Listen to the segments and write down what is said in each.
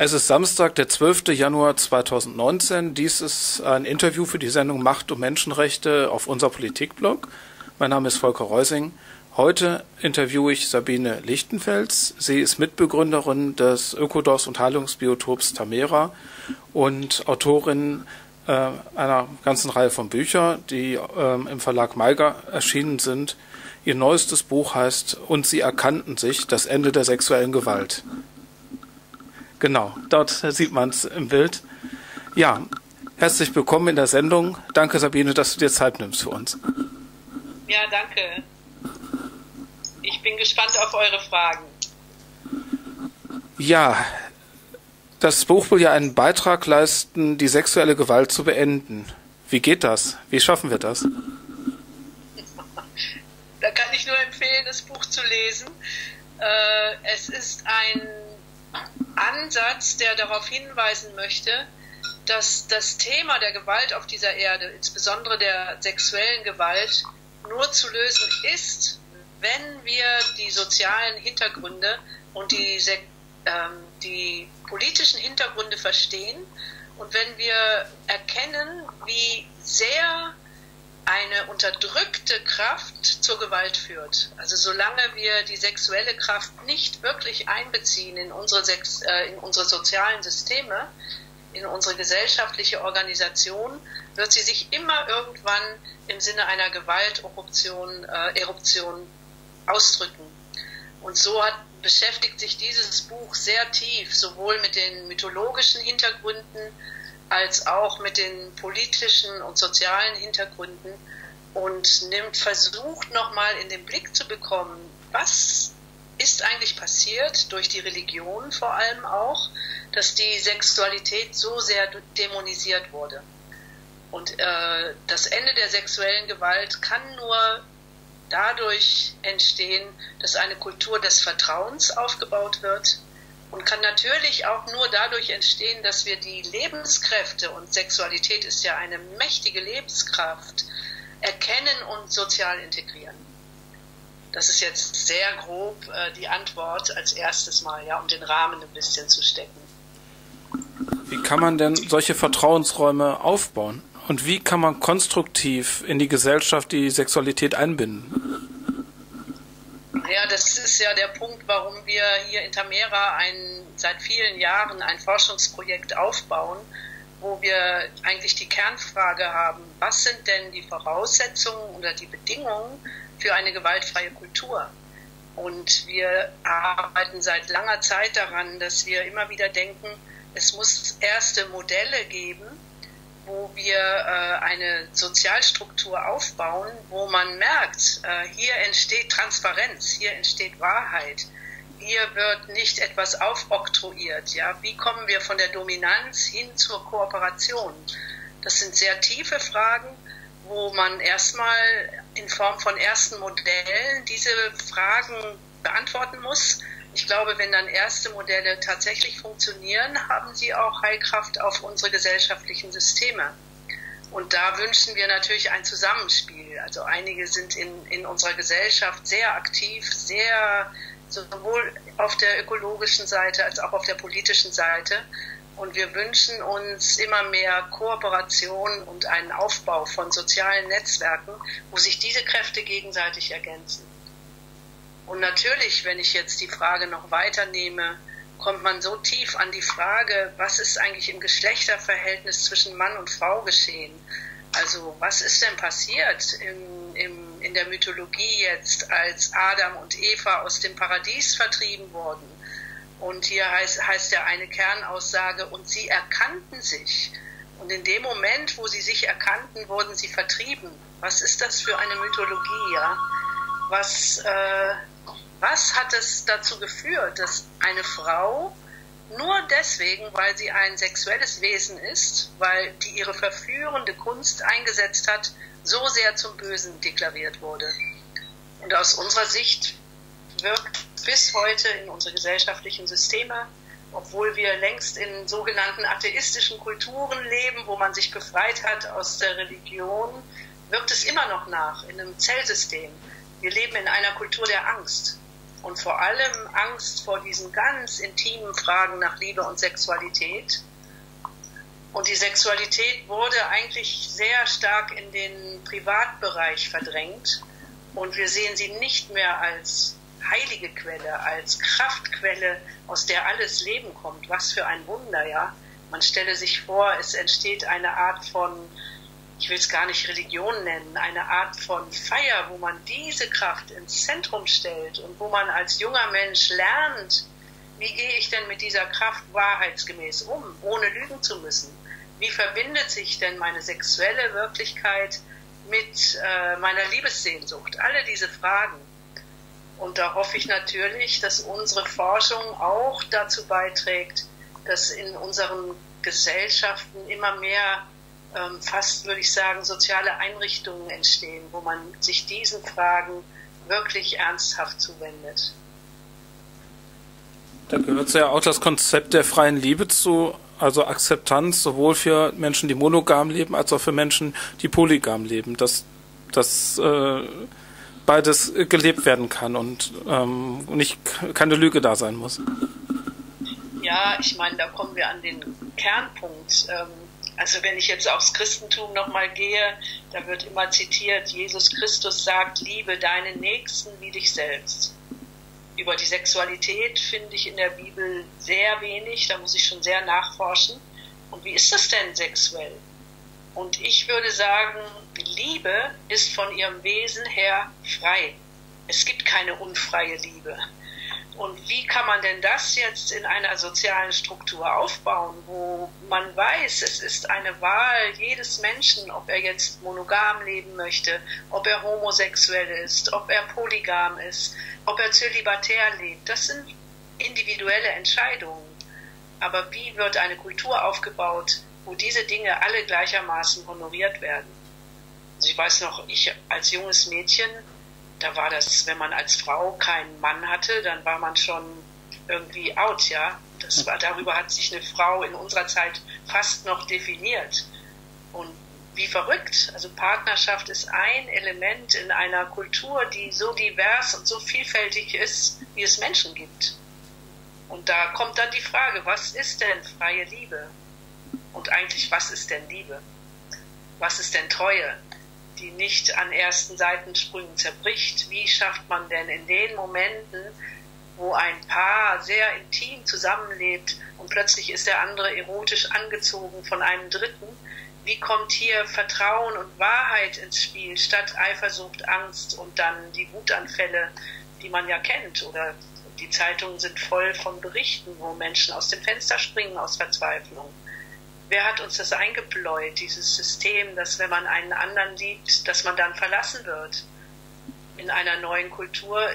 Es ist Samstag, der 12. Januar 2019. Dies ist ein Interview für die Sendung Macht und Menschenrechte auf unser Politikblog. Mein Name ist Volker Reusing. Heute interviewe ich Sabine Lichtenfels. Sie ist Mitbegründerin des Ökodorfs und Heilungsbiotops Tamera und Autorin einer ganzen Reihe von Büchern, die im Verlag Meiga erschienen sind. Ihr neuestes Buch heißt "Und sie erkannten sich, das Ende der sexuellen Gewalt". Genau, dort sieht man es im Bild. Ja, herzlich willkommen in der Sendung. Danke, Sabine, dass du dir Zeit nimmst für uns. Ja, danke. Ich bin gespannt auf eure Fragen. Ja, das Buch will ja einen Beitrag leisten, die sexuelle Gewalt zu beenden. Wie geht das? Wie schaffen wir das? Da kann ich nur empfehlen, das Buch zu lesen. Es ist ein Ansatz, der darauf hinweisen möchte, dass das Thema der Gewalt auf dieser Erde, insbesondere der sexuellen Gewalt, nur zu lösen ist, wenn wir die sozialen Hintergründe und die politischen Hintergründe verstehen und wenn wir erkennen, wie sehr eine unterdrückte Kraft zur Gewalt führt. Also solange wir die sexuelle Kraft nicht wirklich einbeziehen in unsere sozialen Systeme, in unsere gesellschaftliche Organisation, wird sie sich immer irgendwann im Sinne einer Gewalteruption ausdrücken. Und so beschäftigt sich dieses Buch sehr tief, sowohl mit den mythologischen Hintergründen als auch mit den politischen und sozialen Hintergründen und versucht nochmal in den Blick zu bekommen, was ist eigentlich passiert, durch die Religion vor allem auch, dass die Sexualität so sehr dämonisiert wurde. Und das Ende der sexuellen Gewalt kann nur dadurch entstehen, dass eine Kultur des Vertrauens aufgebaut wird und kann natürlich auch nur dadurch entstehen, dass wir die Lebenskräfte, und Sexualität ist ja eine mächtige Lebenskraft, erkennen und sozial integrieren. Das ist jetzt sehr grob die Antwort als erstes Mal, ja, um den Rahmen ein bisschen zu stecken. Wie kann man denn solche Vertrauensräume aufbauen? Und wie kann man konstruktiv in die Gesellschaft die Sexualität einbinden? Ja, das ist ja der Punkt, warum wir hier in Tamera seit vielen Jahren ein Forschungsprojekt aufbauen, wo wir eigentlich die Kernfrage haben, was sind denn die Voraussetzungen oder die Bedingungen für eine gewaltfreie Kultur? Und wir arbeiten seit langer Zeit daran, dass wir immer wieder denken, es muss erste Modelle geben, wo wir eine Sozialstruktur aufbauen, wo man merkt, hier entsteht Transparenz, hier entsteht Wahrheit, hier wird nicht etwas aufoktroyiert. Ja? Wie kommen wir von der Dominanz hin zur Kooperation? Das sind sehr tiefe Fragen, wo man erstmal in Form von ersten Modellen diese Fragen beantworten muss. Ich glaube, wenn dann erste Modelle tatsächlich funktionieren, haben sie auch Heilkraft auf unsere gesellschaftlichen Systeme. Und da wünschen wir natürlich ein Zusammenspiel. Also einige sind in unserer Gesellschaft sehr aktiv, sehr sowohl auf der ökologischen Seite als auch auf der politischen Seite. Und wir wünschen uns immer mehr Kooperation und einen Aufbau von sozialen Netzwerken, wo sich diese Kräfte gegenseitig ergänzen. Und natürlich, wenn ich jetzt die Frage noch weiternehme, kommt man so tief an die Frage, was ist eigentlich im Geschlechterverhältnis zwischen Mann und Frau geschehen? Also was ist denn passiert in der Mythologie jetzt, als Adam und Eva aus dem Paradies vertrieben wurden? Und hier heißt ja eine Kernaussage, und sie erkannten sich. Und in dem Moment, wo sie sich erkannten, wurden sie vertrieben. Was ist das für eine Mythologie, ja? Was hat es dazu geführt, dass eine Frau nur deswegen, weil sie ein sexuelles Wesen ist, weil die ihre verführende Kunst eingesetzt hat, so sehr zum Bösen deklariert wurde? Und aus unserer Sicht wirkt bis heute in unsere gesellschaftlichen Systeme, obwohl wir längst in sogenannten atheistischen Kulturen leben, wo man sich befreit hat aus der Religion, wirkt es immer noch nach, in einem Zellsystem. Wir leben in einer Kultur der Angst. und vor allem Angst vor diesen ganz intimen Fragen nach Liebe und Sexualität. Und die Sexualität wurde eigentlich sehr stark in den Privatbereich verdrängt. Und wir sehen sie nicht mehr als heilige Quelle, als Kraftquelle, aus der alles Leben kommt. Was für ein Wunder, ja. Man stelle sich vor, es entsteht eine Art von, ich will es gar nicht Religion nennen, eine Art von Feier, wo man diese Kraft ins Zentrum stellt und wo man als junger Mensch lernt, wie gehe ich denn mit dieser Kraft wahrheitsgemäß um, ohne lügen zu müssen? Wie verbindet sich denn meine sexuelle Wirklichkeit mit meiner Liebessehnsucht? Alle diese Fragen. Und da hoffe ich natürlich, dass unsere Forschung auch dazu beiträgt, dass in unseren Gesellschaften immer mehr, fast würde ich sagen, soziale Einrichtungen entstehen, wo man sich diesen Fragen wirklich ernsthaft zuwendet. Da gehört ja auch das Konzept der freien Liebe zu, also Akzeptanz sowohl für Menschen, die monogam leben, als auch für Menschen, die polygam leben, dass beides gelebt werden kann und nicht keine Lüge da sein muss. Ja, ich meine, da kommen wir an den Kernpunkt. Also wenn ich jetzt aufs Christentum nochmal gehe, da wird immer zitiert, Jesus Christus sagt, liebe deinen Nächsten wie dich selbst. Über die Sexualität finde ich in der Bibel sehr wenig, da muss ich schon sehr nachforschen. Und wie ist das denn sexuell? Und ich würde sagen, Liebe ist von ihrem Wesen her frei. Es gibt keine unfreie Liebe. Und wie kann man denn das jetzt in einer sozialen Struktur aufbauen, wo man weiß, es ist eine Wahl jedes Menschen, ob er jetzt monogam leben möchte, ob er homosexuell ist, ob er polygam ist, ob er zölibatär lebt. Das sind individuelle Entscheidungen. Aber wie wird eine Kultur aufgebaut, wo diese Dinge alle gleichermaßen honoriert werden? Also ich weiß noch, ich als junges Mädchen, da war das, wenn man als Frau keinen Mann hatte, dann war man schon irgendwie out, ja. Das war, darüber hat sich eine Frau in unserer Zeit fast noch definiert. Und wie verrückt. Also Partnerschaft ist ein Element in einer Kultur, die so divers und so vielfältig ist, wie es Menschen gibt. Und da kommt dann die Frage, was ist denn freie Liebe? Und eigentlich, was ist denn Liebe? Was ist denn Treue, die nicht an ersten Seitensprüngen zerbricht? Wie schafft man denn in den Momenten, wo ein Paar sehr intim zusammenlebt und plötzlich ist der andere erotisch angezogen von einem Dritten, wie kommt hier Vertrauen und Wahrheit ins Spiel, statt Eifersucht, Angst und dann die Wutanfälle, die man ja kennt? Oder die Zeitungen sind voll von Berichten, wo Menschen aus dem Fenster springen aus Verzweiflung. Wer hat uns das eingebläut, dieses System, dass wenn man einen anderen liebt, dass man dann verlassen wird? In einer neuen Kultur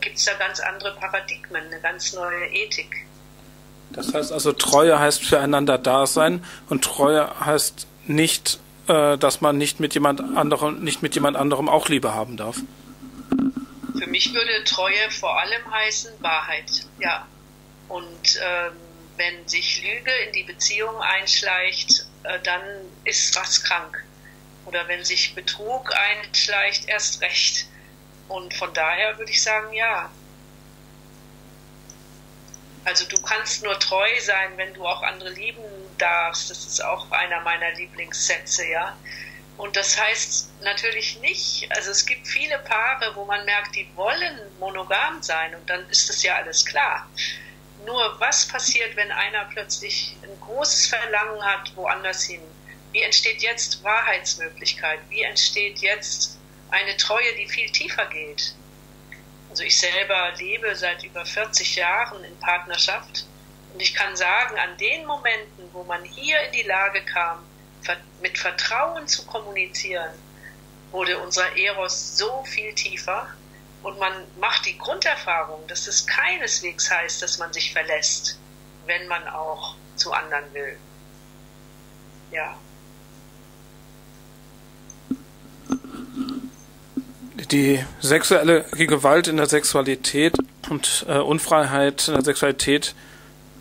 gibt es da ganz andere Paradigmen, eine ganz neue Ethik. Das heißt also, Treue heißt füreinander da sein, und Treue heißt nicht, dass man nicht mit jemand anderem auch Liebe haben darf. Für mich würde Treue vor allem heißen Wahrheit, ja. Und wenn sich Lüge in die Beziehung einschleicht, dann ist was krank. Oder wenn sich Betrug einschleicht, erst recht. Und von daher würde ich sagen, ja. Also du kannst nur treu sein, wenn du auch andere lieben darfst. Das ist auch einer meiner Lieblingssätze, ja. Und das heißt natürlich nicht, also es gibt viele Paare, wo man merkt, die wollen monogam sein und dann ist das ja alles klar. Nur was passiert, wenn einer plötzlich ein großes Verlangen hat, woanders hin? Wie entsteht jetzt Wahrheitsmöglichkeit? Wie entsteht jetzt eine Treue, die viel tiefer geht? Also ich selber lebe seit über 40 Jahren in Partnerschaft und ich kann sagen, an den Momenten, wo man hier in die Lage kam, mit Vertrauen zu kommunizieren, wurde unser Eros so viel tiefer. Und man macht die Grunderfahrung, dass es keineswegs heißt, dass man sich verlässt, wenn man auch zu anderen will. Ja. Die sexuelle Gewalt in der Sexualität und Unfreiheit in der Sexualität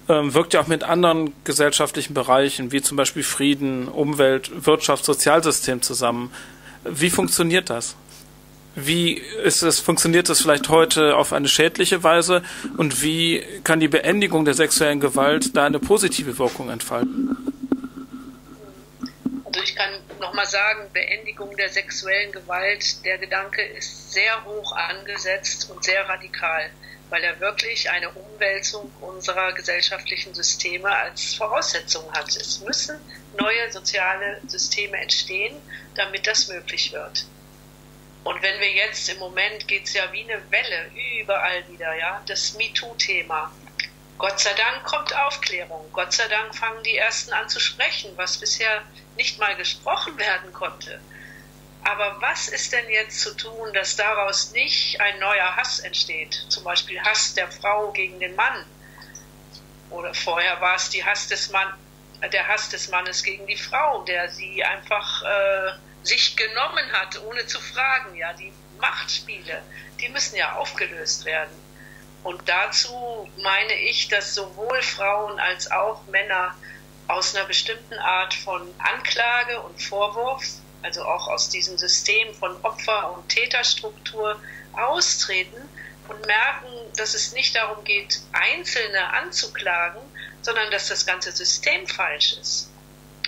wirkt ja auch mit anderen gesellschaftlichen Bereichen, wie zum Beispiel Frieden, Umwelt, Wirtschaft, Sozialsystem zusammen. Wie funktioniert das? Wie ist es, funktioniert das vielleicht heute auf eine schädliche Weise? Und wie kann die Beendigung der sexuellen Gewalt da eine positive Wirkung entfalten? Also ich kann nochmal sagen, Beendigung der sexuellen Gewalt, der Gedanke ist sehr hoch angesetzt und sehr radikal, weil er wirklich eine Umwälzung unserer gesellschaftlichen Systeme als Voraussetzung hat. Es müssen neue soziale Systeme entstehen, damit das möglich wird. Und wenn wir jetzt, im Moment geht es ja wie eine Welle überall wieder, ja, das MeToo-Thema. Gott sei Dank kommt Aufklärung. Gott sei Dank fangen die Ersten an zu sprechen, was bisher nicht mal gesprochen werden konnte. Aber was ist denn jetzt zu tun, dass daraus nicht ein neuer Hass entsteht? Zum Beispiel Hass der Frau gegen den Mann. Oder vorher war es der Hass des Mannes gegen die Frau, der sie einfach sich genommen hat, ohne zu fragen. Ja, die Machtspiele, die müssen ja aufgelöst werden. Und dazu meine ich, dass sowohl Frauen als auch Männer aus einer bestimmten Art von Anklage und Vorwurf, also auch aus diesem System von Opfer- und Täterstruktur austreten und merken, dass es nicht darum geht, Einzelne anzuklagen, sondern dass das ganze System falsch ist.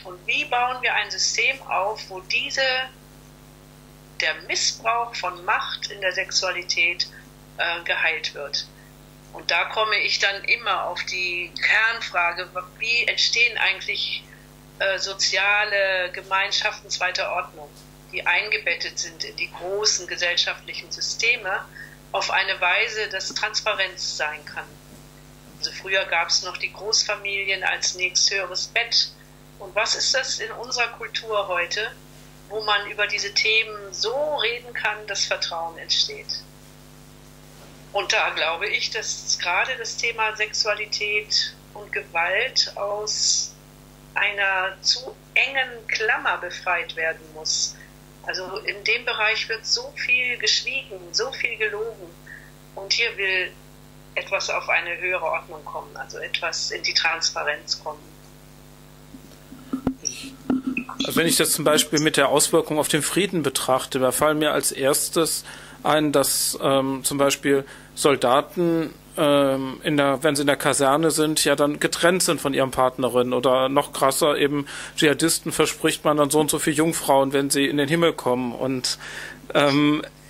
Und wie bauen wir ein System auf, wo der Missbrauch von Macht in der Sexualität geheilt wird? Und da komme ich dann immer auf die Kernfrage, wie entstehen eigentlich soziale Gemeinschaften zweiter Ordnung, die eingebettet sind in die großen gesellschaftlichen Systeme, auf eine Weise, dass Transparenz sein kann. Also früher gab es noch die Großfamilien als nächsthöheres Bett. Und was ist das in unserer Kultur heute, wo man über diese Themen so reden kann, dass Vertrauen entsteht? Und da glaube ich, dass gerade das Thema Sexualität und Gewalt aus einer zu engen Klammer befreit werden muss. Also in dem Bereich wird so viel geschwiegen, so viel gelogen. Und hier will etwas auf eine höhere Ordnung kommen, also etwas in die Transparenz kommen. Wenn ich das zum Beispiel mit der Auswirkung auf den Frieden betrachte, da fallen mir als erstes ein, dass zum Beispiel Soldaten, wenn sie in der Kaserne sind, ja dann getrennt sind von ihren Partnerinnen. Oder noch krasser, eben Dschihadisten verspricht man dann so und so viele Jungfrauen, wenn sie in den Himmel kommen. Und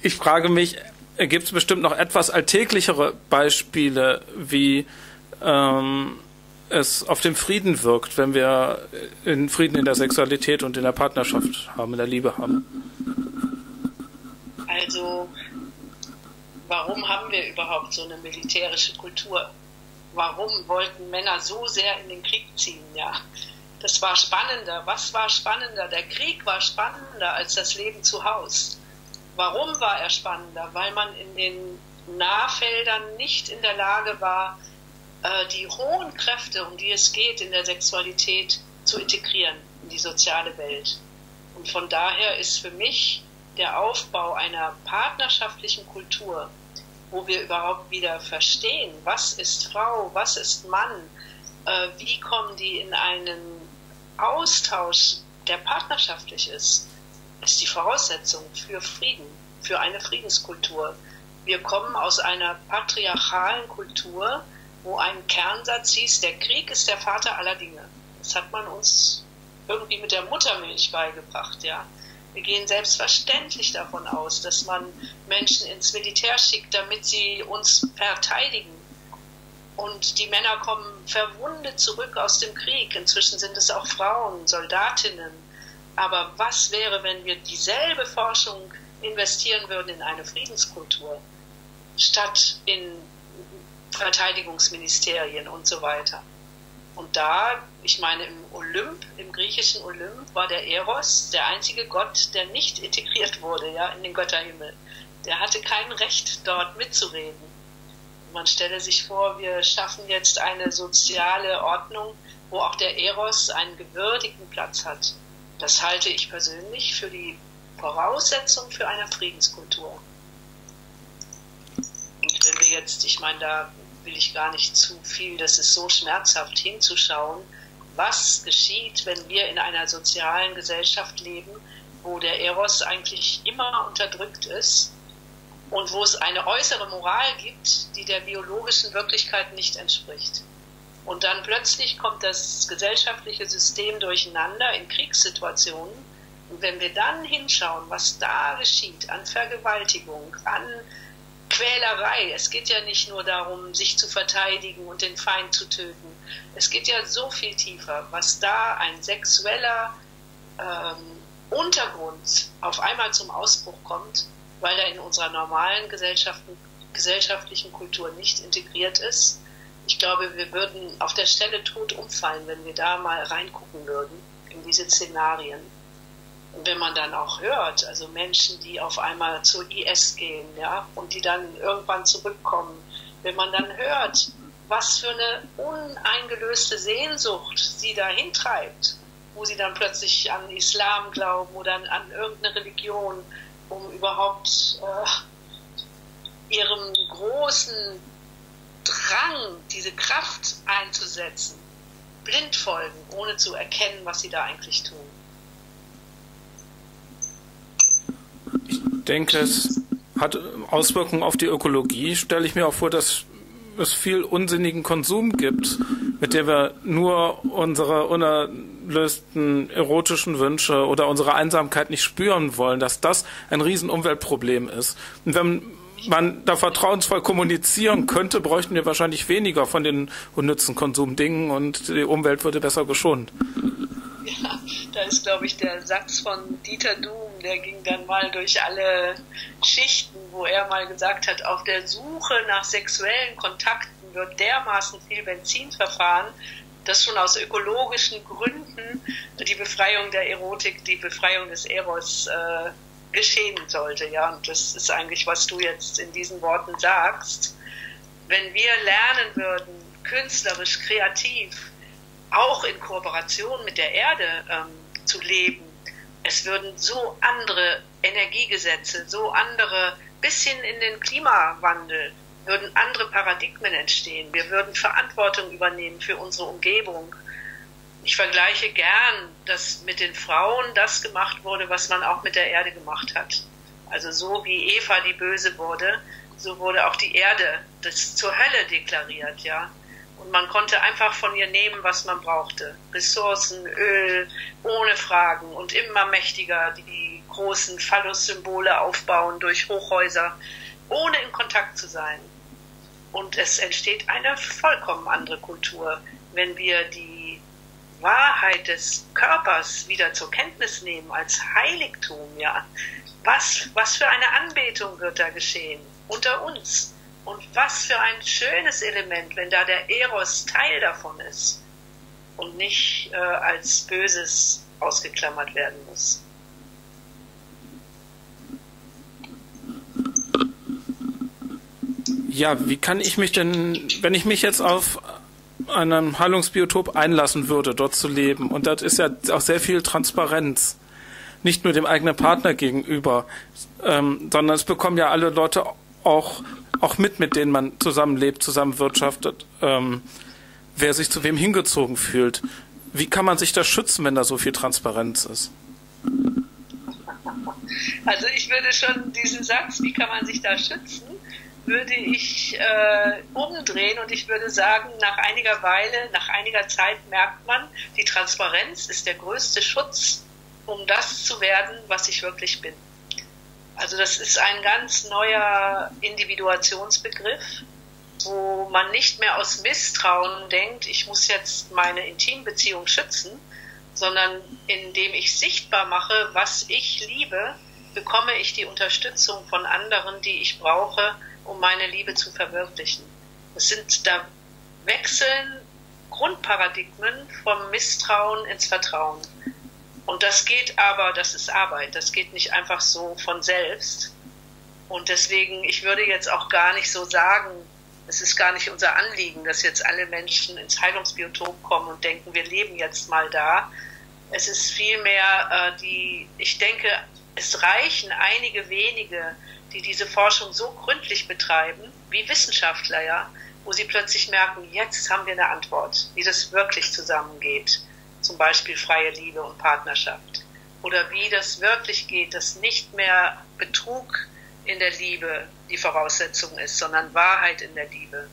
ich frage mich, gibt es bestimmt noch etwas alltäglichere Beispiele, wie es auf den Frieden wirkt, wenn wir in Frieden in der Sexualität und in der Partnerschaft haben, in der Liebe haben? Also, warum haben wir überhaupt so eine militärische Kultur? Warum wollten Männer so sehr in den Krieg ziehen? Ja, das war spannender. Was war spannender? Der Krieg war spannender als das Leben zu Hause. Warum war er spannender? Weil man in den Nahfeldern nicht in der Lage war, die hohen Kräfte, um die es geht, in der Sexualität zu integrieren in die soziale Welt. Und von daher ist für mich der Aufbau einer partnerschaftlichen Kultur, wo wir überhaupt wieder verstehen, was ist Frau, was ist Mann, wie kommen die in einen Austausch, der partnerschaftlich ist, ist die Voraussetzung für Frieden, für eine Friedenskultur. Wir kommen aus einer patriarchalen Kultur, wo ein Kernsatz hieß, der Krieg ist der Vater aller Dinge. Das hat man uns irgendwie mit der Muttermilch beigebracht, ja. Wir gehen selbstverständlich davon aus, dass man Menschen ins Militär schickt, damit sie uns verteidigen. Und die Männer kommen verwundet zurück aus dem Krieg. Inzwischen sind es auch Frauen, Soldatinnen. Aber was wäre, wenn wir dieselbe Forschung investieren würden in eine Friedenskultur, statt in Verteidigungsministerien und so weiter? Und da, ich meine, im Olymp, im griechischen Olymp, war der Eros der einzige Gott, der nicht integriert wurde, ja, in den Götterhimmel. Der hatte kein Recht, dort mitzureden. Man stelle sich vor, wir schaffen jetzt eine soziale Ordnung, wo auch der Eros einen gewürdigten Platz hat. Das halte ich persönlich für die Voraussetzung für eine Friedenskultur. Und wenn wir jetzt, ich meine, da will ich gar nicht zu viel, das ist so schmerzhaft hinzuschauen, was geschieht, wenn wir in einer sozialen Gesellschaft leben, wo der Eros eigentlich immer unterdrückt ist und wo es eine äußere Moral gibt, die der biologischen Wirklichkeit nicht entspricht. Und dann plötzlich kommt das gesellschaftliche System durcheinander in Kriegssituationen. Und wenn wir dann hinschauen, was da geschieht an Vergewaltigung, an Quälerei, es geht ja nicht nur darum, sich zu verteidigen und den Feind zu töten. Es geht ja so viel tiefer, was da ein sexueller Untergrund auf einmal zum Ausbruch kommt, weil er in unserer normalen gesellschaftlichen Kultur nicht integriert ist. Ich glaube, wir würden auf der Stelle tot umfallen, wenn wir da mal reingucken würden in diese Szenarien. Und wenn man dann auch hört, also Menschen, die auf einmal zu IS gehen, ja, und die dann irgendwann zurückkommen, wenn man dann hört, was für eine uneingelöste Sehnsucht sie dahin treibt, wo sie dann plötzlich an Islam glauben oder an irgendeine Religion, um überhaupt ihrem großen Drang, diese Kraft einzusetzen, blind folgen, ohne zu erkennen, was sie da eigentlich tun. Ich denke, es hat Auswirkungen auf die Ökologie. Stelle ich mir auch vor, dass es viel unsinnigen Konsum gibt, mit dem wir nur unsere unerlösten erotischen Wünsche oder unsere Einsamkeit nicht spüren wollen, dass das ein riesen Umweltproblem ist. Und wenn man da vertrauensvoll kommunizieren könnte, bräuchten wir wahrscheinlich weniger von den unnützen Konsumdingen und die Umwelt würde besser geschont. Ja, da ist, glaube ich, der Satz von Dieter Duhm, der ging dann mal durch alle Schichten, wo er mal gesagt hat, auf der Suche nach sexuellen Kontakten wird dermaßen viel Benzin verfahren, dass schon aus ökologischen Gründen die Befreiung der Erotik, die Befreiung des Eros geschehen sollte. Ja, und das ist eigentlich, was du jetzt in diesen Worten sagst. Wenn wir lernen würden, künstlerisch, kreativ, auch in Kooperation mit der Erde zu leben, es würden so andere Energiegesetze, so andere, bis hin in den Klimawandel, würden andere Paradigmen entstehen. Wir würden Verantwortung übernehmen für unsere Umgebung. Ich vergleiche gern, dass mit den Frauen das gemacht wurde, was man auch mit der Erde gemacht hat. Also so wie Eva die Böse wurde, so wurde auch die Erde das zur Hölle deklariert, ja. Und man konnte einfach von ihr nehmen, was man brauchte. Ressourcen, Öl, ohne Fragen und immer mächtiger die großen Phallus-Symbole aufbauen durch Hochhäuser, ohne in Kontakt zu sein. Und es entsteht eine vollkommen andere Kultur, wenn wir die Wahrheit des Körpers wieder zur Kenntnis nehmen als Heiligtum, ja. Was für eine Anbetung wird da geschehen unter uns? Und was für ein schönes Element, wenn da der Eros Teil davon ist und nicht als Böses ausgeklammert werden muss. Ja, wie kann ich mich denn, wenn ich mich jetzt auf einem Heilungsbiotop einlassen würde, dort zu leben, und das ist ja auch sehr viel Transparenz, nicht nur dem eigenen Partner gegenüber, sondern es bekommen ja alle Leute auch mit denen man zusammenlebt, zusammenwirtschaftet, wer sich zu wem hingezogen fühlt. Wie kann man sich da schützen, wenn da so viel Transparenz ist? Also ich würde schon diesen Satz, wie kann man sich da schützen, würde ich umdrehen und ich würde sagen, nach einiger Zeit merkt man, die Transparenz ist der größte Schutz, um das zu werden, was ich wirklich bin. Also das ist ein ganz neuer Individuationsbegriff, wo man nicht mehr aus Misstrauen denkt, ich muss jetzt meine Intimbeziehung schützen, sondern indem ich sichtbar mache, was ich liebe, bekomme ich die Unterstützung von anderen, die ich brauche, um meine Liebe zu verwirklichen. Da wechseln Grundparadigmen vom Misstrauen ins Vertrauen. Und das geht aber, das ist Arbeit, das geht nicht einfach so von selbst. Und deswegen, ich würde jetzt auch gar nicht so sagen, es ist gar nicht unser Anliegen, dass jetzt alle Menschen ins Heilungsbiotop kommen und denken, wir leben jetzt mal da. Es ist vielmehr ich denke, es reichen einige wenige, die diese Forschung so gründlich betreiben, wie Wissenschaftler, ja, wo sie plötzlich merken, jetzt haben wir eine Antwort, wie das wirklich zusammengeht. Zum Beispiel freie Liebe und Partnerschaft. Oder wie das wirklich geht, dass nicht mehr Betrug in der Liebe die Voraussetzung ist, sondern Wahrheit in der Liebe.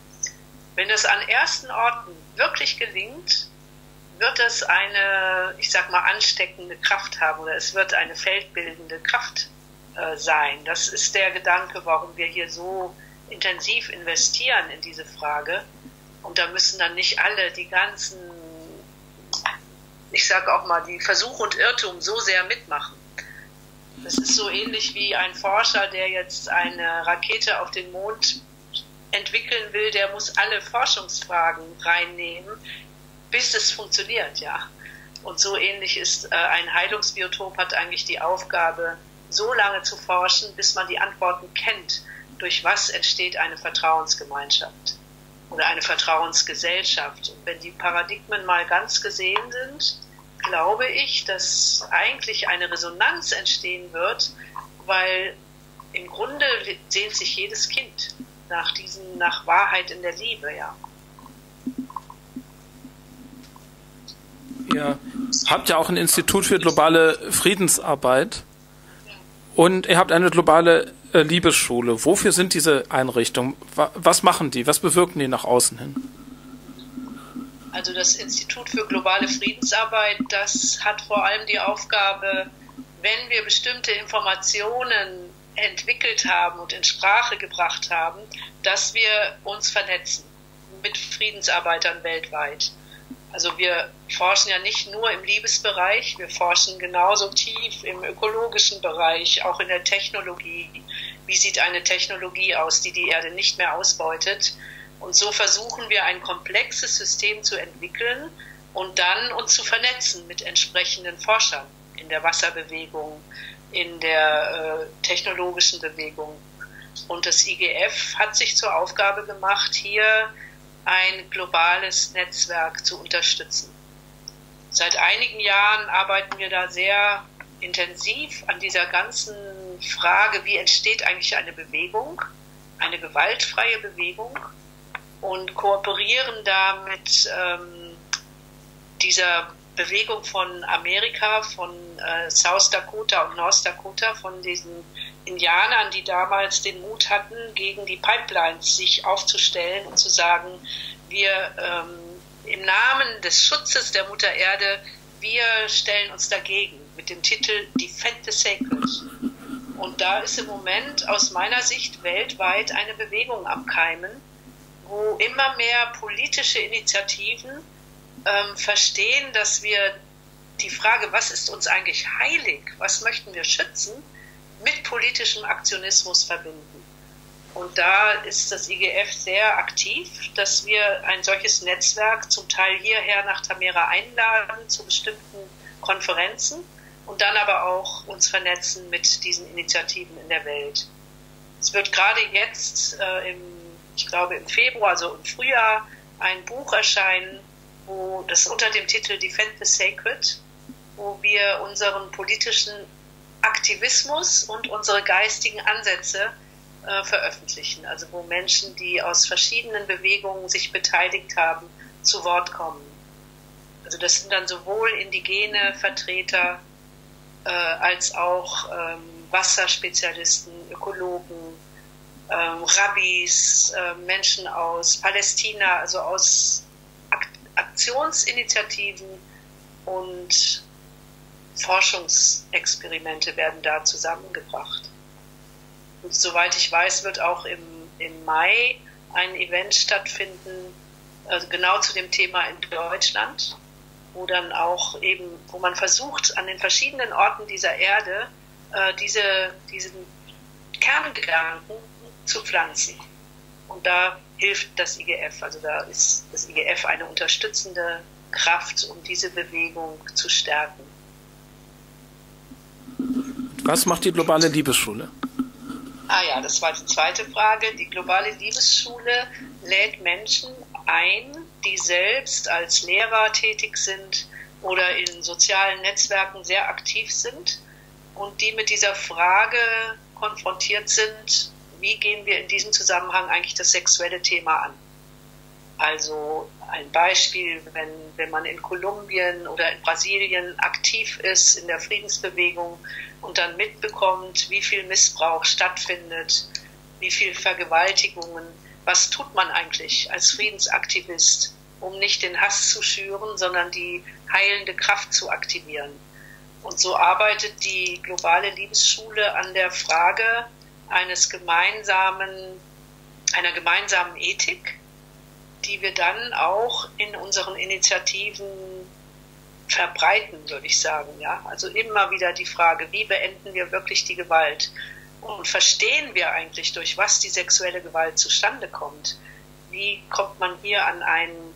Wenn es an ersten Orten wirklich gelingt, wird es eine, ich sag mal, ansteckende Kraft haben oder es wird eine feldbildende Kraft sein. Das ist der Gedanke, warum wir hier so intensiv investieren in diese Frage. Und da müssen dann nicht alle die ganzen, ich sage auch mal, die Versuch und Irrtum so sehr mitmachen. Das ist so ähnlich wie ein Forscher, der jetzt eine Rakete auf den Mond entwickeln will, der muss alle Forschungsfragen reinnehmen, bis es funktioniert, ja. Und so ähnlich ist ein Heilungsbiotop, hat eigentlich die Aufgabe, so lange zu forschen, bis man die Antworten kennt, durch was entsteht eine Vertrauensgemeinschaft oder eine Vertrauensgesellschaft. Und wenn die Paradigmen mal ganz gesehen sind, glaube ich, dass eigentlich eine Resonanz entstehen wird, weil im Grunde sehnt sich jedes Kind nach Wahrheit in der Liebe, ja. Ihr habt ja auch ein Institut für globale Friedensarbeit und ihr habt eine globale Liebesschule. Wofür sind diese Einrichtungen? Was machen die? Was bewirken die nach außen hin? Also das Institut für globale Friedensarbeit, das hat vor allem die Aufgabe, wenn wir bestimmte Informationen entwickelt haben und in Sprache gebracht haben, dass wir uns vernetzen mit Friedensarbeitern weltweit. Also wir forschen ja nicht nur im Liebesbereich, wir forschen genauso tief im ökologischen Bereich, auch in der Technologie. Wie sieht eine Technologie aus, die die Erde nicht mehr ausbeutet? Und so versuchen wir, ein komplexes System zu entwickeln und dann uns zu vernetzen mit entsprechenden Forschern in der Wasserbewegung, in der technologischen Bewegung. Und das IGF hat sich zur Aufgabe gemacht, hier ein globales Netzwerk zu unterstützen. Seit einigen Jahren arbeiten wir da sehr intensiv an dieser ganzen Frage, wie entsteht eigentlich eine Bewegung, eine gewaltfreie Bewegung, und kooperieren da mit dieser Bewegung von Amerika, von South Dakota und North Dakota, von diesen Indianern, die damals den Mut hatten, gegen die Pipelines sich aufzustellen und zu sagen, wir im Namen des Schutzes der Mutter Erde, wir stellen uns dagegen mit dem Titel Defend the Sacred. Und da ist im Moment aus meiner Sicht weltweit eine Bewegung am Keimen, wo immer mehr politische Initiativen verstehen, dass wir die Frage, was ist uns eigentlich heilig, was möchten wir schützen, mit politischem Aktionismus verbinden. Und da ist das IGF sehr aktiv, dass wir ein solches Netzwerk zum Teil hierher nach Tamera einladen zu bestimmten Konferenzen und dann aber auch uns vernetzen mit diesen Initiativen in der Welt. Es wird gerade jetzt im Februar, also im Frühjahr, ein Buch erscheinen, wo das unter dem Titel Defend the Sacred, wo wir unseren politischen Aktivismus und unsere geistigen Ansätze veröffentlichen. Also wo Menschen, die aus verschiedenen Bewegungen sich beteiligt haben, zu Wort kommen. Also das sind dann sowohl indigene Vertreter als auch Wasserspezialisten, Ökologen, Rabbis, Menschen aus Palästina, also aus Aktionsinitiativen, und Forschungsexperimente werden da zusammengebracht. Und soweit ich weiß, wird auch im Mai ein Event stattfinden, also genau zu dem Thema in Deutschland, wo dann auch eben, wo man versucht, an den verschiedenen Orten dieser Erde diesen Kerngedanken zu pflanzen. Und da hilft das IGF, also da ist das IGF eine unterstützende Kraft, um diese Bewegung zu stärken. Was macht die globale Liebesschule? Ah ja, das war die zweite Frage. Die globale Liebesschule lädt Menschen ein, die selbst als Lehrer tätig sind oder in sozialen Netzwerken sehr aktiv sind und die mit dieser Frage konfrontiert sind, wie gehen wir in diesem Zusammenhang eigentlich das sexuelle Thema an? Also Ein Beispiel, wenn man in Kolumbien oder in Brasilien aktiv ist in der Friedensbewegung und dann mitbekommt, wie viel Missbrauch stattfindet, wie viel Vergewaltigungen, was tut man eigentlich als Friedensaktivist, um nicht den Hass zu schüren, sondern die heilende Kraft zu aktivieren. Und so arbeitet die Globale Liebesschule an der Frage einer gemeinsamen Ethik, die wir dann auch in unseren Initiativen verbreiten, würde ich sagen. Ja? Also immer wieder die Frage, wie beenden wir wirklich die Gewalt? Und verstehen wir eigentlich, durch was die sexuelle Gewalt zustande kommt? Wie kommt man hier an einen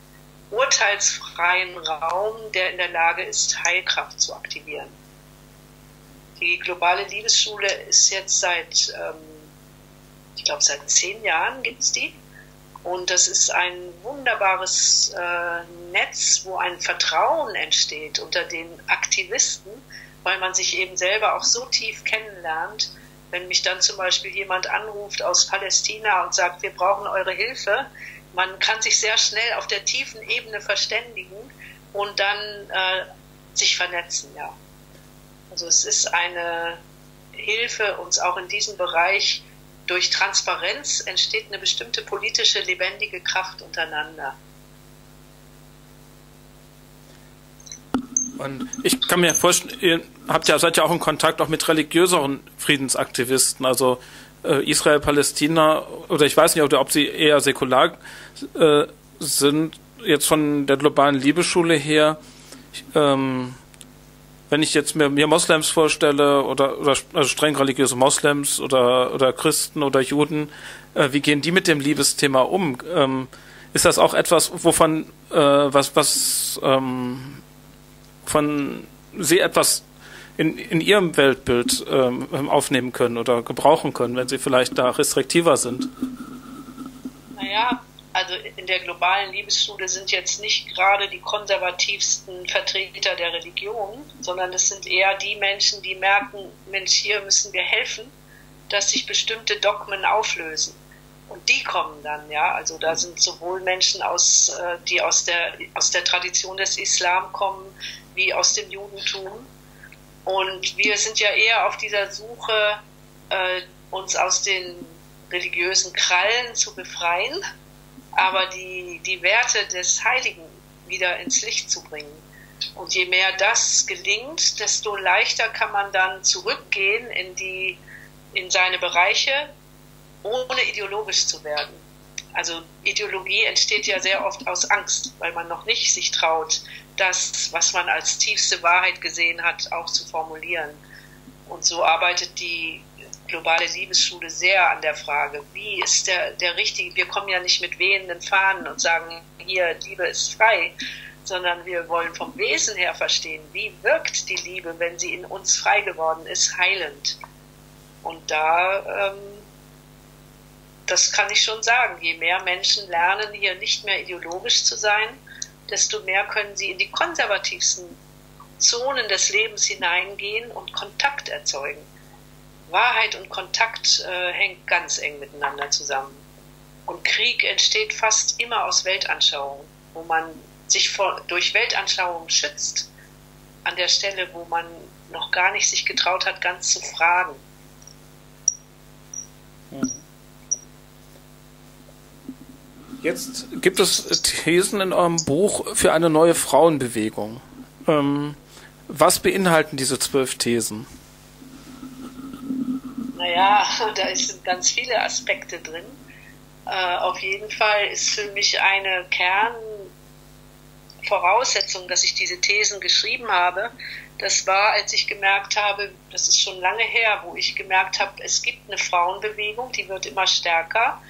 urteilsfreien Raum, der in der Lage ist, Heilkraft zu aktivieren? Die Globale Liebesschule ist jetzt seit, ich glaube, seit 10 Jahren gibt es die. Und das ist ein wunderbares Netz, wo ein Vertrauen entsteht unter den Aktivisten, weil man sich eben selber auch so tief kennenlernt. Wenn mich dann zum Beispiel jemand anruft aus Palästina und sagt, wir brauchen eure Hilfe, man kann sich sehr schnell auf der tiefen Ebene verständigen und dann sich vernetzen. Ja. Also es ist eine Hilfe, uns auch in diesem Bereich. Durch Transparenz entsteht eine bestimmte politische, lebendige Kraft untereinander. Und ich kann mir vorstellen, ihr seid ja auch in Kontakt auch mit religiöseren Friedensaktivisten, also Israel, Palästina, oder ich weiß nicht, ob sie eher säkular sind, jetzt von der globalen Liebesschule her. Wenn ich jetzt mir Moslems vorstelle oder also streng religiöse Moslems oder Christen oder Juden, wie gehen die mit dem Liebesthema um? Ist das auch etwas, wovon von Sie etwas in Ihrem Weltbild aufnehmen können oder gebrauchen können, wenn Sie vielleicht da restriktiver sind? Naja, also in der globalen Liebesschule sind jetzt nicht gerade die konservativsten Vertreter der Religion, sondern es sind eher die Menschen, die merken, Mensch, hier müssen wir helfen, dass sich bestimmte Dogmen auflösen. Und die kommen dann, ja, also da sind sowohl Menschen, die aus der Tradition des Islam kommen, wie aus dem Judentum. Und wir sind ja eher auf dieser Suche, uns aus den religiösen Krallen zu befreien, aber die Werte des Heiligen wieder ins Licht zu bringen. Und je mehr das gelingt, desto leichter kann man dann zurückgehen in seine Bereiche, ohne ideologisch zu werden. Also Ideologie entsteht ja sehr oft aus Angst, weil man noch nicht sich traut, das, was man als tiefste Wahrheit gesehen hat, auch zu formulieren. Und so arbeitet die globale Liebesschule sehr an der Frage, wie ist der richtige, wir kommen ja nicht mit wehenden Fahnen und sagen, hier, Liebe ist frei, sondern wir wollen vom Wesen her verstehen, wie wirkt die Liebe, wenn sie in uns frei geworden ist, heilend. Und da, das kann ich schon sagen, je mehr Menschen lernen, hier nicht mehr ideologisch zu sein, desto mehr können sie in die konservativsten Zonen des Lebens hineingehen und Kontakt erzeugen. Wahrheit und Kontakt hängt ganz eng miteinander zusammen. Und Krieg entsteht fast immer aus Weltanschauungen, wo man sich durch Weltanschauungen schützt, an der Stelle, wo man noch gar nicht sich getraut hat, ganz zu fragen. Jetzt gibt es Thesen in eurem Buch für eine neue Frauenbewegung. Was beinhalten diese 12 Thesen? Naja, da sind ganz viele Aspekte drin. Auf jeden Fall ist für mich eine Kernvoraussetzung, dass ich diese Thesen geschrieben habe. Das war, als ich gemerkt habe, das ist schon lange her, wo ich gemerkt habe, es gibt eine Frauenbewegung, die wird immer stärker.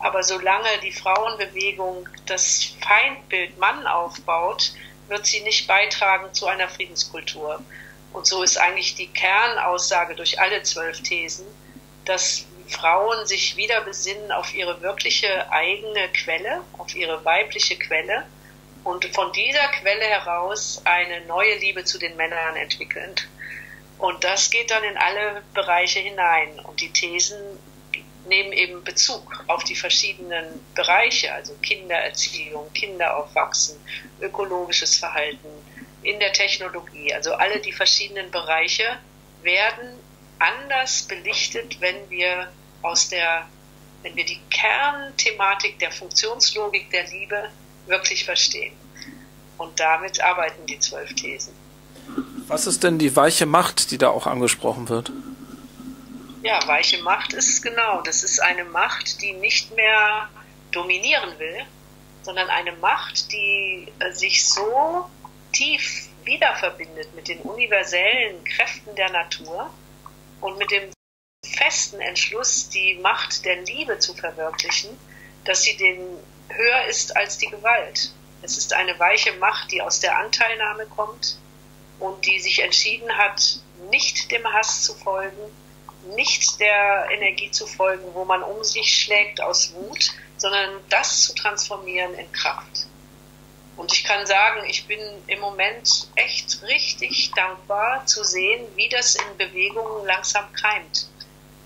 Aber solange die Frauenbewegung das Feindbild Mann aufbaut, wird sie nicht beitragen zu einer Friedenskultur. Und so ist eigentlich die Kernaussage durch alle 12 Thesen, dass Frauen sich wieder besinnen auf ihre wirkliche eigene Quelle, auf ihre weibliche Quelle und von dieser Quelle heraus eine neue Liebe zu den Männern entwickeln. Und das geht dann in alle Bereiche hinein. Und die Thesen nehmen eben Bezug auf die verschiedenen Bereiche, also Kindererziehung, Kinderaufwachsen, ökologisches Verhalten, in der Technologie. Also alle die verschiedenen Bereiche werden anders belichtet, wenn wir wenn wir die Kernthematik der Funktionslogik der Liebe wirklich verstehen. Und damit arbeiten die 12 Thesen. Was ist denn die weiche Macht, die da auch angesprochen wird? Ja, weiche Macht ist es genau. Das ist eine Macht, die nicht mehr dominieren will, sondern eine Macht, die sich so tief wieder verbindet mit den universellen Kräften der Natur und mit dem festen Entschluss, die Macht der Liebe zu verwirklichen, dass sie höher ist als die Gewalt. Es ist eine weiche Macht, die aus der Anteilnahme kommt und die sich entschieden hat, nicht dem Hass zu folgen, nicht der Energie zu folgen, wo man um sich schlägt aus Wut, sondern das zu transformieren in Kraft. Und ich kann sagen, ich bin im Moment echt richtig dankbar zu sehen, wie das in Bewegungen langsam keimt.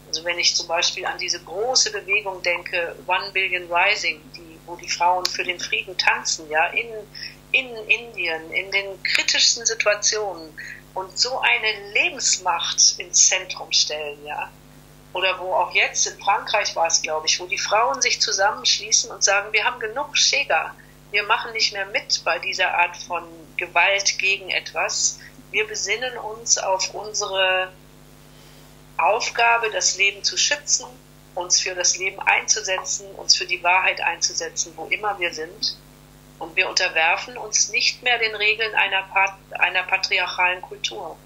Also wenn ich zum Beispiel an diese große Bewegung denke, One Billion Rising, wo die Frauen für den Frieden tanzen, ja, in Indien, in den kritischsten Situationen und so eine Lebensmacht ins Zentrum stellen, ja. Oder wo auch jetzt, in Frankreich war es, glaube ich, wo die Frauen sich zusammenschließen und sagen, wir haben genug Schäger. Wir machen nicht mehr mit bei dieser Art von Gewalt gegen etwas. Wir besinnen uns auf unsere Aufgabe, das Leben zu schützen, uns für das Leben einzusetzen, uns für die Wahrheit einzusetzen, wo immer wir sind. Und wir unterwerfen uns nicht mehr den Regeln einer patriarchalen Kultur.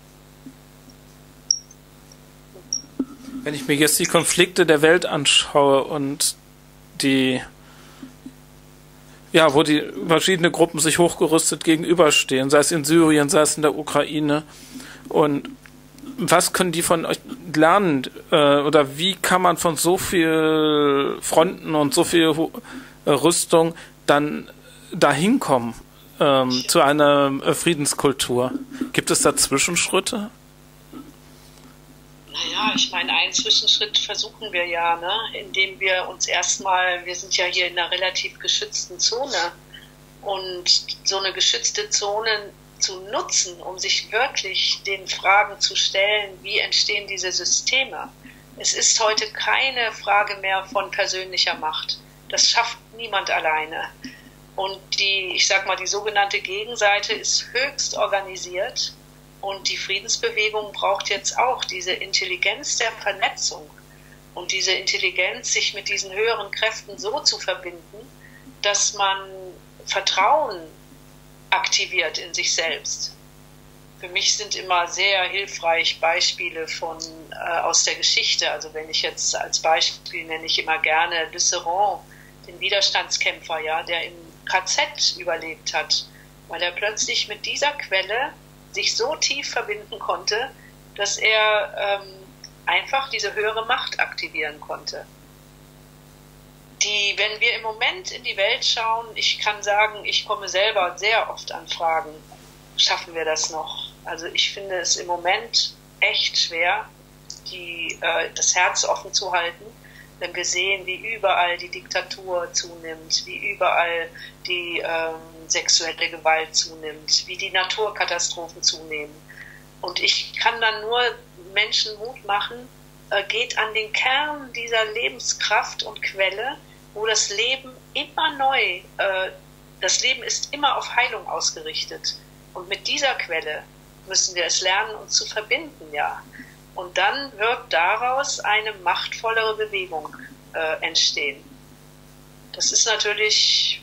Wenn ich mir jetzt die Konflikte der Welt anschaue und wo die verschiedenen Gruppen sich hochgerüstet gegenüberstehen, sei es in Syrien, sei es in der Ukraine. Und was können die von euch lernen? Oder wie kann man von so viel Fronten und so viel Rüstung dann dahin kommen zu einer Friedenskultur? Gibt es da Zwischenschritte? Naja, ich meine, einen Zwischenschritt versuchen wir ja, ne? Indem wir uns wir sind ja hier in einer relativ geschützten Zone, und so eine geschützte Zone zu nutzen, um sich wirklich den Fragen zu stellen, wie entstehen diese Systeme. Es ist heute keine Frage mehr von persönlicher Macht. Das schafft niemand alleine. Und die sogenannte Gegenseite ist höchst organisiert. Und die Friedensbewegung braucht jetzt auch diese Intelligenz der Vernetzung und diese Intelligenz, sich mit diesen höheren Kräften so zu verbinden, dass man Vertrauen aktiviert in sich selbst. Für mich sind immer sehr hilfreich Beispiele aus der Geschichte. Also wenn ich jetzt als Beispiel nenne ich immer gerne Lusseran, den Widerstandskämpfer, ja, der im KZ überlebt hat, weil er plötzlich mit dieser Quelle sich so tief verbinden konnte, dass er einfach diese höhere Macht aktivieren konnte. Wenn wir im Moment in die Welt schauen, ich kann sagen, ich komme selber sehr oft an Fragen, schaffen wir das noch? Also ich finde es im Moment echt schwer, das Herz offen zu halten, wenn wir sehen, wie überall die Diktatur zunimmt, wie überall die sexuelle Gewalt zunimmt, wie die Naturkatastrophen zunehmen. Und ich kann dann nur Menschen Mut machen, geht an den Kern dieser Lebenskraft und Quelle, wo das Leben immer neu, das Leben ist immer auf Heilung ausgerichtet. Und mit dieser Quelle müssen wir es lernen, uns zu verbinden, ja. Und dann wird daraus eine machtvollere Bewegung entstehen. Das ist natürlich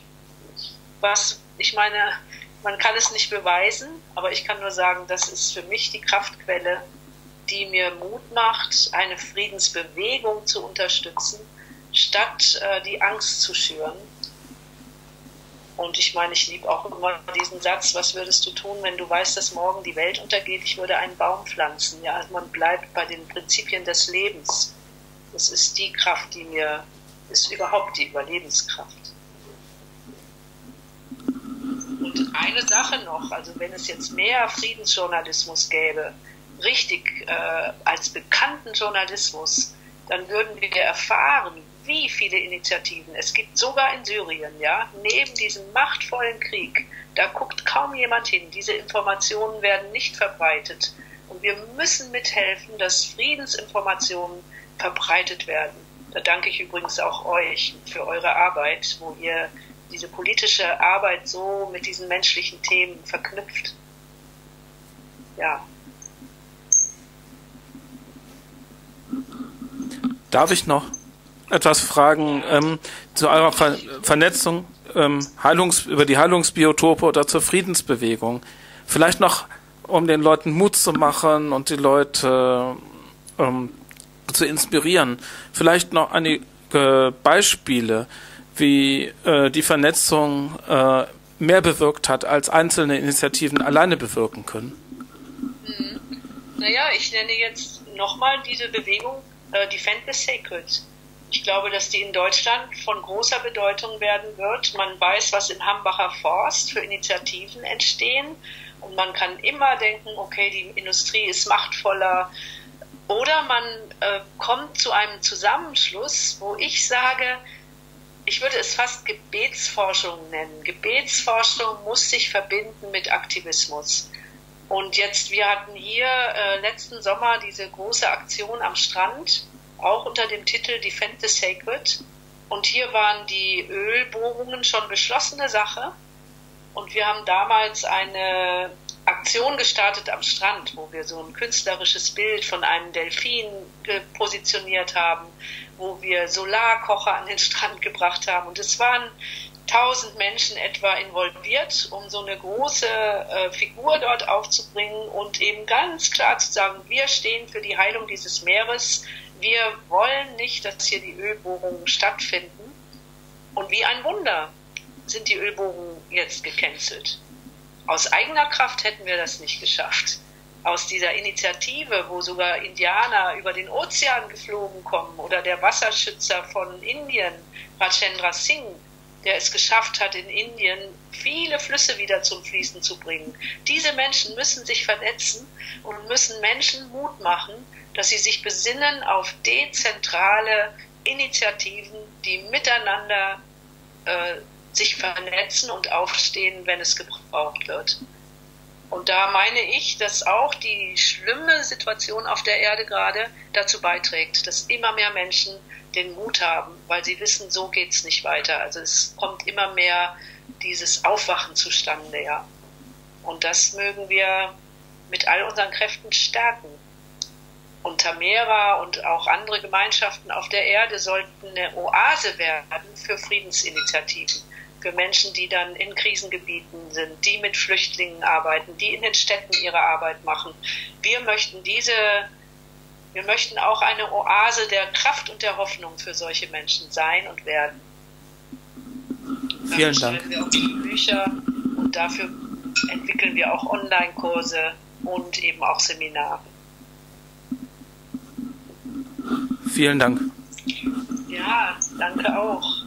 ich meine, man kann es nicht beweisen, aber ich kann nur sagen, das ist für mich die Kraftquelle, die mir Mut macht, eine Friedensbewegung zu unterstützen, statt die Angst zu schüren. Und ich meine, ich liebe auch immer diesen Satz, was würdest du tun, wenn du weißt, dass morgen die Welt untergeht? Ich würde einen Baum pflanzen. Ja, also man bleibt bei den Prinzipien des Lebens. Das ist die Kraft, ist überhaupt die Überlebenskraft. Und eine Sache noch, also wenn es jetzt mehr Friedensjournalismus gäbe, richtig als bekannten Journalismus, dann würden wir erfahren, wie viele Initiativen es gibt, sogar in Syrien, ja, neben diesem machtvollen Krieg. Da guckt kaum jemand hin. Diese Informationen werden nicht verbreitet. Und wir müssen mithelfen, dass Friedensinformationen verbreitet werden. Da danke ich übrigens auch euch für eure Arbeit, wo ihr diese politische Arbeit so mit diesen menschlichen Themen verknüpft. Ja. Darf ich noch etwas fragen zu eurer Vernetzung über die Heilungsbiotope oder zur Friedensbewegung? Vielleicht noch, um den Leuten Mut zu machen und die Leute zu inspirieren. Vielleicht noch einige Beispiele, wie die Vernetzung mehr bewirkt hat, als einzelne Initiativen alleine bewirken können. Naja, ich nenne jetzt nochmal diese Bewegung Defend the Sacred. Ich glaube, dass die in Deutschland von großer Bedeutung werden wird. Man weiß, was im Hambacher Forst für Initiativen entstehen. Und man kann immer denken, okay, die Industrie ist machtvoller. Oder man kommt zu einem Zusammenschluss, wo ich sage, ich würde es fast Gebetsforschung nennen. Gebetsforschung muss sich verbinden mit Aktivismus. Und jetzt, wir hatten hier letzten Sommer diese große Aktion am Strand, auch unter dem Titel Defend the Sacred. Und hier waren die Ölbohrungen schon beschlossene Sache. Und wir haben damals eine Aktion gestartet am Strand, wo wir so ein künstlerisches Bild von einem Delfin positioniert haben, wo wir Solarkocher an den Strand gebracht haben. Und es waren 1000 Menschen etwa involviert, um so eine große Figur dort aufzubringen und eben ganz klar zu sagen, wir stehen für die Heilung dieses Meeres. Wir wollen nicht, dass hier die Ölbohrungen stattfinden. Und wie ein Wunder sind die Ölbohrungen jetzt gecancelt. Aus eigener Kraft hätten wir das nicht geschafft. Aus dieser Initiative, wo sogar Indianer über den Ozean geflogen kommen oder der Wasserschützer von Indien, Rajendra Singh, der es geschafft hat, in Indien viele Flüsse wieder zum Fließen zu bringen. Diese Menschen müssen sich vernetzen und müssen Menschen Mut machen, dass sie sich besinnen auf dezentrale Initiativen, die miteinander sich vernetzen und aufstehen, wenn es gebraucht wird. Und da meine ich, dass auch die schlimme Situation auf der Erde gerade dazu beiträgt, dass immer mehr Menschen den Mut haben, weil sie wissen, so geht's nicht weiter. Also es kommt immer mehr dieses Aufwachen zustande, ja. Und das mögen wir mit all unseren Kräften stärken. Und Tamera und auch andere Gemeinschaften auf der Erde sollten eine Oase werden für Friedensinitiativen, für Menschen, die dann in Krisengebieten sind, die mit Flüchtlingen arbeiten, die in den Städten ihre Arbeit machen. Wir möchten auch eine Oase der Kraft und der Hoffnung für solche Menschen sein und werden. Vielen Dank. Dafür schreiben wir auch Bücher und dafür entwickeln wir auch Online-Kurse und eben auch Seminare. Vielen Dank. Ja, danke auch.